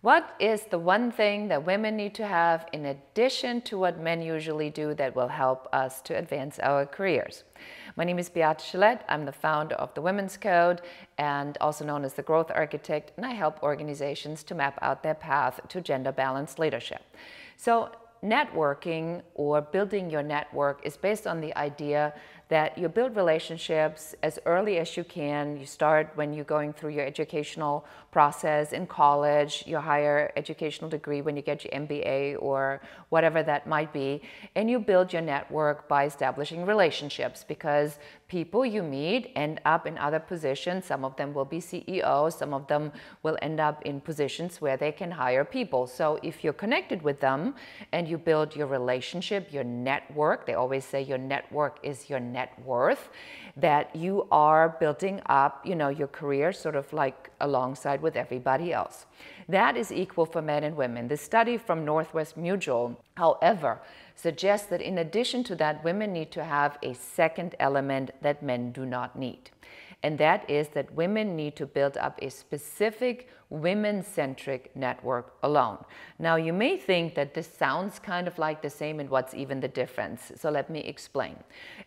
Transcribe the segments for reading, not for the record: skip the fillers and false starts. What is the one thing that women need to have in addition to what men usually do that will help us to advance our careers? My name is Beate Chelette. I'm the founder of the Women's Code and also known as the Growth Architect, and I help organizations to map out their path to gender-balanced leadership. So networking or building your network is based on the idea that you build relationships as early as you can. You start when you're going through your educational process in college, your higher educational degree, when you get your MBA or whatever that might be, and you build your network by establishing relationships, because people you meet end up in other positions. Some of them will be CEOs, some of them will end up in positions where they can hire people. So if you're connected with them and you build your relationship, your network, they always say your network is your net worth, that you are building up, you know, your career sort of like alongside with everybody else. That is equal for men and women. The study from Northwest Mutual, however, suggests that in addition to that, women need to have a second element that men do not need. And that is that women need to build up a specific women-centric network alone. Now, you may think that this sounds kind of like the same, and what's even the difference? So let me explain.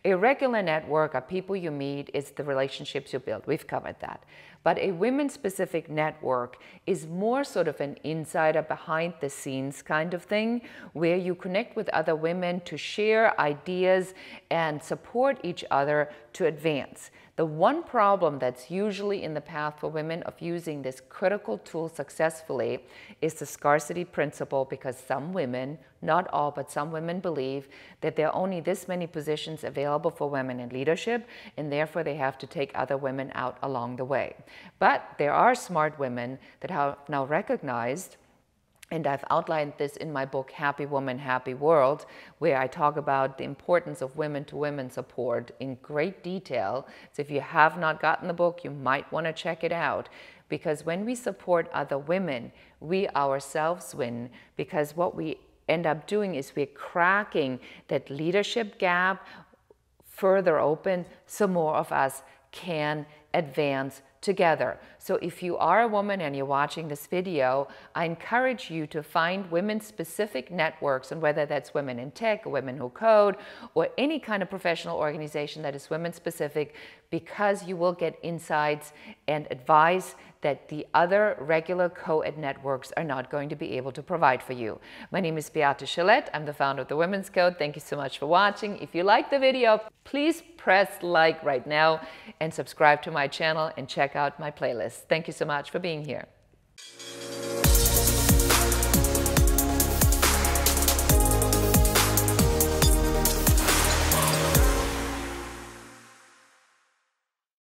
A regular network are people you meet, it's the relationships you build. We've covered that. But a women-specific network is more sort of an insider behind-the-scenes kind of thing, where you connect with other women to share ideas and support each other to advance. The one problem that's usually in the path for women of using this critical tool successfully is the scarcity principle, because some women, not all, but some women believe that there are only this many positions available for women in leadership, and therefore they have to take other women out along the way. But there are smart women that have now recognized, and I've outlined this in my book, Happy Woman, Happy World, where I talk about the importance of women-to-women support in great detail. So if you have not gotten the book, you might want to check it out. Because when we support other women, we ourselves win. Because what we end up doing is we're cracking that leadership gap further open so more of us can advance together. So if you are a woman and you're watching this video, I encourage you to find women-specific networks, and whether that's women in tech, or women who code, or any kind of professional organization that is women-specific, because you will get insights and advice that the other regular co-ed networks are not going to be able to provide for you. My name is Beate Chelette. I'm the founder of the Women's Code. Thank you so much for watching. If you like the video, please press like right now and subscribe to my channel and check out my playlist. Thank you so much for being here.